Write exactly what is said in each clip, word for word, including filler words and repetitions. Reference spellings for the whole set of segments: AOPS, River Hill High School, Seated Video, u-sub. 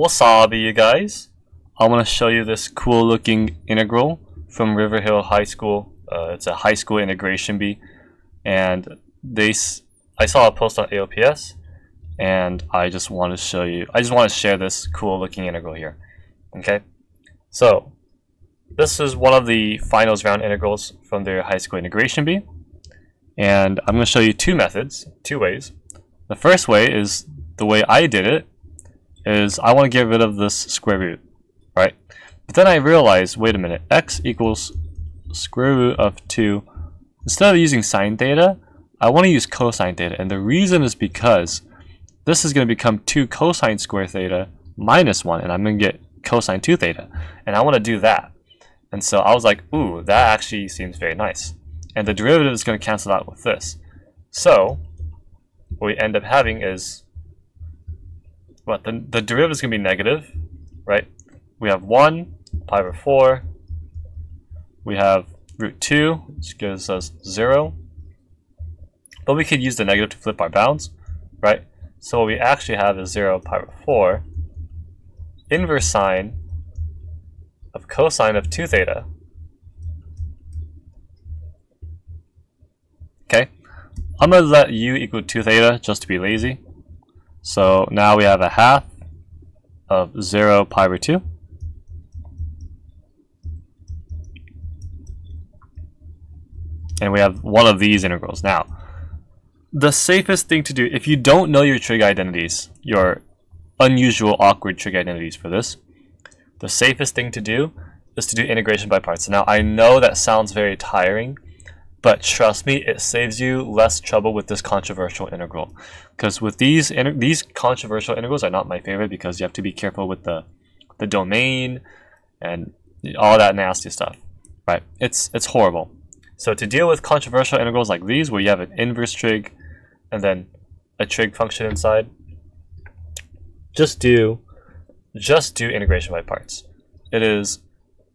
Wasabi, you guys. I want to show you this cool looking integral from River Hill High School. Uh, it's a high school integration bee, and they I saw a post on A O P S, and I just want to show you I just want to share this cool looking integral here. Okay, so this is one of the finals round integrals from their high school integration bee, and I'm going to show you two methods, two ways. The first way is the way I did it, is I want to get rid of this square root, right? But then I realized, wait a minute, x equals square root of two. Instead of using sine theta, I want to use cosine theta, and the reason is because this is going to become two cosine square theta minus one, and I'm going to get cosine two theta, and I want to do that. And so I was like, ooh, that actually seems very nice. And the derivative is going to cancel out with this. So what we end up having is, what, the, the derivative is going to be negative, right? We have one, pi over four. We have root two, which gives us zero. But we could use the negative to flip our bounds, right? So what we actually have is zero pi over four inverse sine of cosine of two theta. Okay, I'm going to let u equal two theta just to be lazy. So now we have a half of zero pi over two. And we have one of these integrals. Now, the safest thing to do, if you don't know your trig identities, your unusual, awkward trig identities for this, the safest thing to do is to do integration by parts. Now, I know that sounds very tiring, but trust me, it saves you less trouble with this controversial integral. Because with these these controversial integrals are not my favorite, because you have to be careful with the the domain and all that nasty stuff, right? It's it's horrible. So to deal with controversial integrals like these, where you have an inverse trig and then a trig function inside, just do just do integration by parts. It is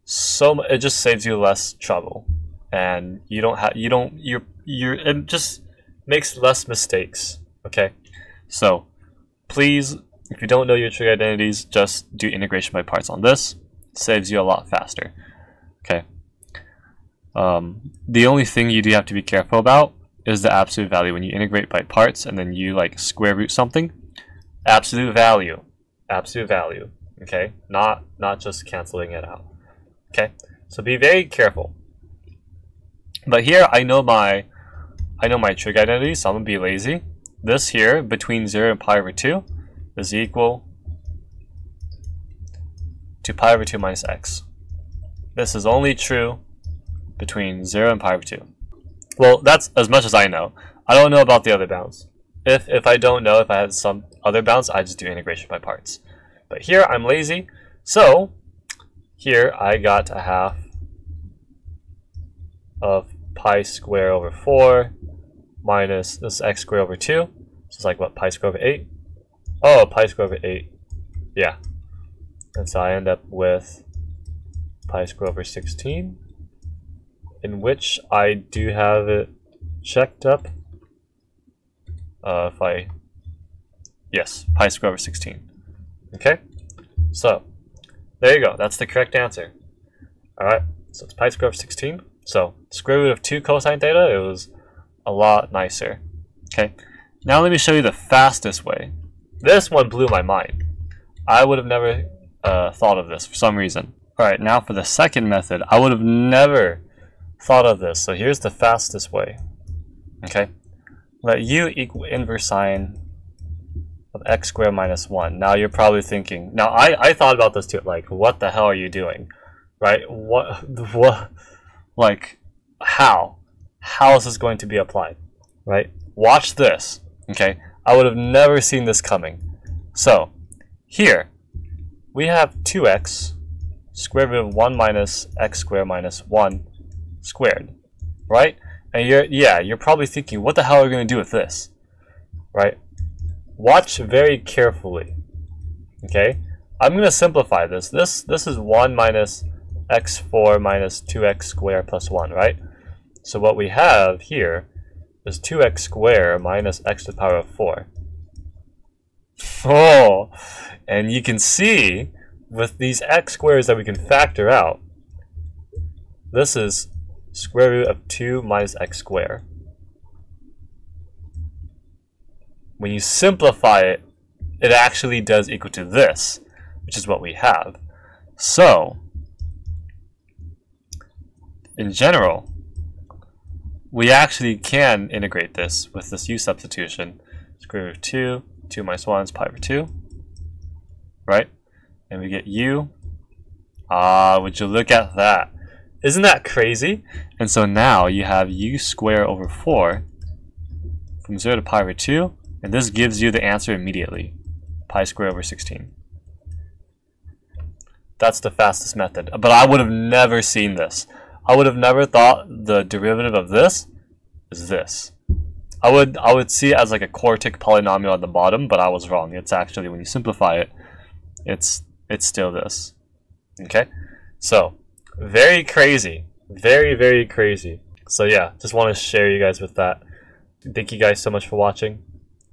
so it just saves you less trouble. And you don't have you don't you're you're it just makes less mistakes. Okay, so please, if you don't know your trig identities, just do integration by parts on this. It saves you a lot faster. Okay, um, the only thing you do have to be careful about is the absolute value when you integrate by parts, and then you like square root something. Absolute value, absolute value. Okay, not not just canceling it out. Okay, so be very careful. But here I know my I know my trig identity, so I'm gonna be lazy. This here between zero and pi over two is equal to pi over two minus x. This is only true between zero and pi over two. Well, that's as much as I know. I don't know about the other bounds. If if I don't know, if I had some other bounds, I just do integration by parts. But here I'm lazy, so here I got a half of pi square over four minus this x square over two. So it's like what, pi square over eight? Oh, pi square over eight. Yeah. And so I end up with pi square over sixteen, in which I do have it checked up. Uh, if I, yes, pi square over sixteen. Okay. So there you go. That's the correct answer. All right. So it's pi square over sixteen. So square root of two cosine theta, it was a lot nicer. Okay, now let me show you the fastest way. This one blew my mind. I would have never uh, thought of this for some reason. All right, now for the second method, I would have never thought of this. So here's the fastest way. Okay, let u equal inverse sine of x squared minus one. Now you're probably thinking, now I, I thought about this too, like, what the hell are you doing, right? What, what? Like, how? How is this going to be applied, right? Watch this, okay? I would have never seen this coming. So, here, we have two x square root of one minus x squared minus one squared, right? And you're, yeah, you're probably thinking, what the hell are we going to do with this, right? Watch very carefully, okay? I'm going to simplify this. This, this is one minus x four minus two x squared plus one, right? So what we have here is two x squared minus x to the power of four. Oh, And you can see with these x squares that we can factor out, this is square root of two minus x squared. When you simplify it, it actually does equal to this, which is what we have. So, in general, we actually can integrate this with this u substitution. Square root of two, two minus one is pi over two, right? And we get u. Ah, would you look at that? Isn't that crazy? And so now you have u squared over four from zero to pi over two, and this gives you the answer immediately, pi squared over sixteen. That's the fastest method, but I would have never seen this. I would have never thought the derivative of this is this. I would I would see it as like a quartic polynomial at the bottom, but I was wrong. It's actually, when you simplify it, it's it's still this. Okay? So, very crazy. Very, very crazy. So yeah, just want to share you guys with that. Thank you guys so much for watching,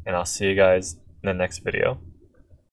and I'll see you guys in the next video.